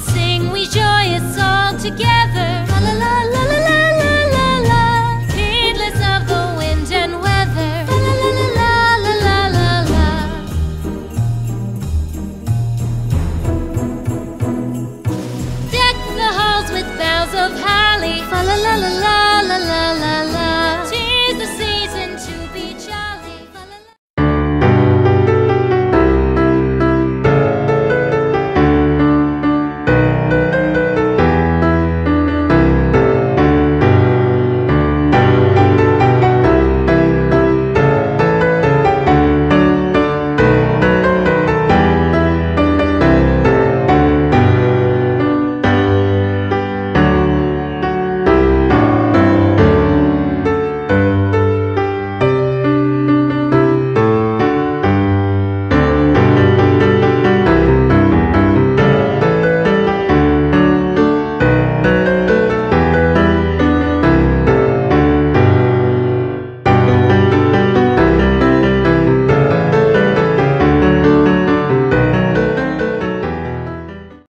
Sing we joyous all together, la la la la.